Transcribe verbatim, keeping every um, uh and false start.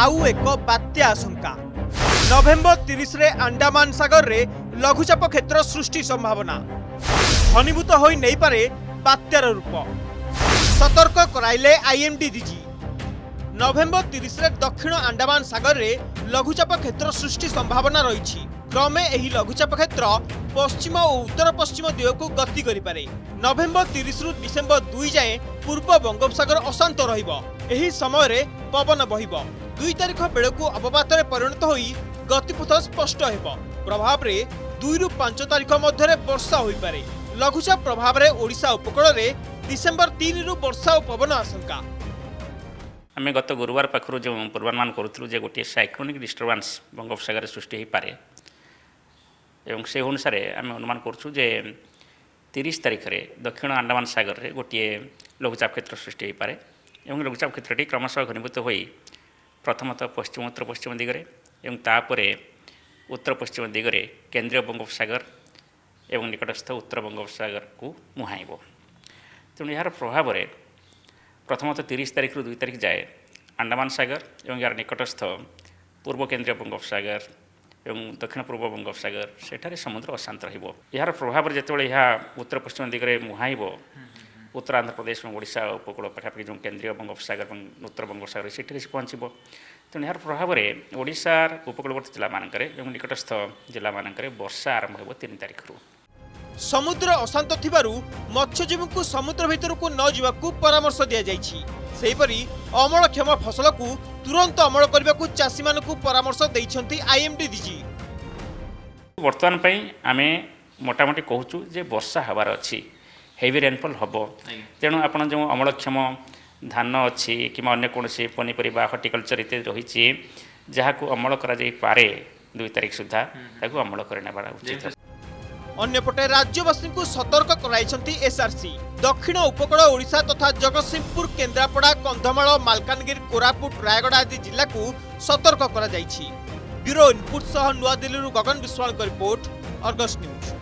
आउ एक बात्या आशंका। नवेम्बर तीस आंडामान सागर में लघुचाप क्षेत्र सृष्टि संभावना घनीभूत हो नहीं पारे बात्यार रूप सतर्क कराइले आईएमडी डीजी। नवेम्बर तीस दक्षिण आंडामान सागर में लघुचाप क्षेत्र सृष्टि संभावना रही। क्रमे यह लघुचाप क्षेत्र पश्चिम और उत्तर पश्चिम दिग को गति करे। नवेम्बर तीस रु डिसेम्बर दुई जाए पूर्व बंगोपसागर अशांत रही समय पवन बहिबो। दुई तारीख बेलू अवपात परिणत हो गतिपथ स्पष्ट हो। प्रभाव में दुई रु पांच तारीख मध्य वर्षा हो पारे। लघुचाप प्रभाव में ओडिशा उपकूल में डिसेम्बर तीन रु वर्षा और पवन आशंका। आम गत गुरुवार पाखु जो पूर्वानुमान करूँ जो गोटे साइक्लोनिक डिस्टर्बांस बंगोपसागर सृष्टि हो पारे और से अनुसार आम अनुमान करूँ जे तीस तारीख रे दक्षिण आंडामान सागर में गोटे लघुचाप क्षेत्र सृष्टि हो पारे। और लघुचाप क्षेत्रटी क्रमशः घनीभूत हो प्रथमतः पश्चिम उत्तर पश्चिम दिगरे एवं तापर उत्तर पश्चिम दिगरे केन्द्रीय बंगोपसागर एवं निकटस्थ उत्तर बंगोपसागर को मुहाइब। तेणु यार प्रभाव में प्रथमतः तीस तारीख रु दुई तारीख जाए आंडामान सागर एवं यार निकटस्थ पूर्व केन्द्रीय बंगोपसागर एवं दक्षिण पूर्व बंगोपसागर सेठारे समुद्र अशांत रहिबो। यार प्रभाव जतबेले या उत्तर पश्चिम दिगरे मुहाइबो उत्तर आंध्र प्रदेश और ओडिशा उपकूल पाखापाखि जो केन्द्रीय बंगोपसागर उत्तर बंगोपसागर सेठारे पहुँचब। तेणु यार प्रभाव में ओडिशार उपकूलवर्ती जिला मानक एवं निकटस्थ जिला मानक वर्षा आरंभ हो तीन तारीख रु। समुद्र अशांत थिबारु मत्स्यजीवी को समुद्र भीतर को न जावाकू परामर्श दिया जायछि। सेहीपरि अमलक्षम फसल को तुरंत अमल करने को चाषी मान परामर्श दैछन्ति आईएमडी डीजी। वर्तमान पई आमे मोटामोटी कहूचु जे वर्षा हबार अछि हेवी रेनफॉल हबो। तेणु आपण जो अमलक्षम धान अछि कि अन्य कोनोसी पनीपरिबा हॉर्टिकल्चर इते रहिछि जहा को अमल करा जाय पारे दुई तारिख सुधा ताकू अमल करने बड़ा उचित। अन्यपटे राज्यवासी को सतर्क कराई एसआरसी। दक्षिण उपकूल ओडिशा तथा जगत सिंहपुर केन्द्रापड़ा कंधमाल मालकानगिरी कोरापुट रायगढ़ आदि जिला को सतर्क करा जायछि। ब्यूरो इनपुट सह नुआ Delhi Gagan Vishwal report, Argus news.